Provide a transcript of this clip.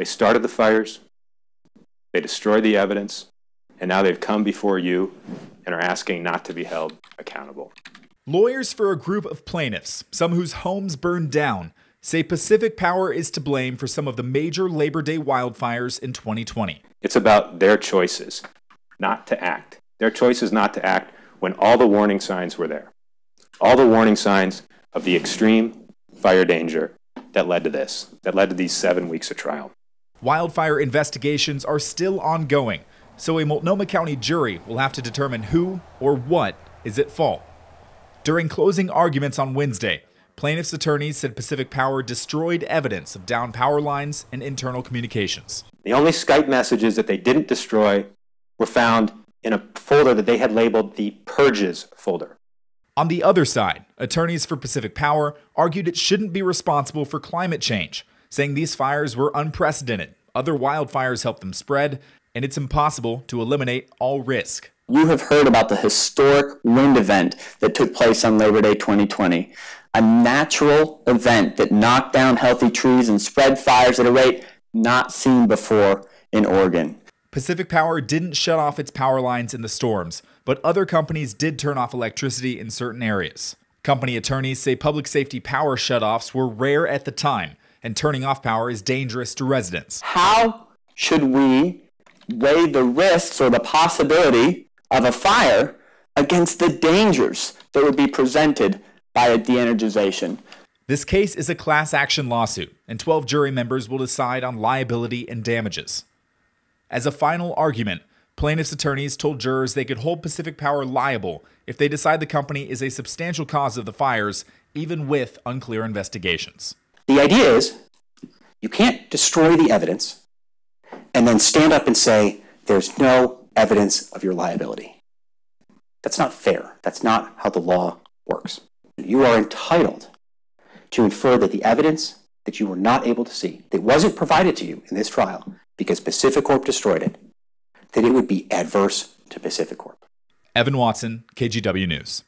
They started the fires, they destroyed the evidence, and now they've come before you and are asking not to be held accountable. Lawyers for a group of plaintiffs, some whose homes burned down, say Pacific Power is to blame for some of the major Labor Day wildfires in 2020. It's about their choices not to act. Their choices not to act when all the warning signs were there. All the warning signs of the extreme fire danger that led to this, that led to these 7 weeks of trial. Wildfire investigations are still ongoing, so a Multnomah County jury will have to determine who or what is at fault. During closing arguments on Wednesday, plaintiffs' attorneys said Pacific Power destroyed evidence of downed power lines and internal communications. The only Skype messages that they didn't destroy were found in a folder that they had labeled the Purges folder. On the other side, attorneys for Pacific Power argued it shouldn't be responsible for climate change, saying these fires were unprecedented, other wildfires helped them spread, and it's impossible to eliminate all risk. You have heard about the historic wind event that took place on Labor Day 2020, a natural event that knocked down healthy trees and spread fires at a rate not seen before in Oregon. Pacific Power didn't shut off its power lines in the storms, but other companies did turn off electricity in certain areas. Company attorneys say public safety power shutoffs were rare at the time, and turning off power is dangerous to residents. How should we weigh the risks or the possibility of a fire against the dangers that would be presented by a deenergization? This case is a class action lawsuit, and 12 jury members will decide on liability and damages. As a final argument, plaintiffs' attorneys told jurors they could hold Pacific Power liable if they decide the company is a substantial cause of the fires, even with unclear investigations. The idea is you can't destroy the evidence and then stand up and say there's no evidence of your liability. That's not fair. That's not how the law works. You are entitled to infer that the evidence that you were not able to see, that wasn't provided to you in this trial, because Pacific Corp destroyed it, that it would be adverse to Pacific Corp. Evan Watson, KGW News.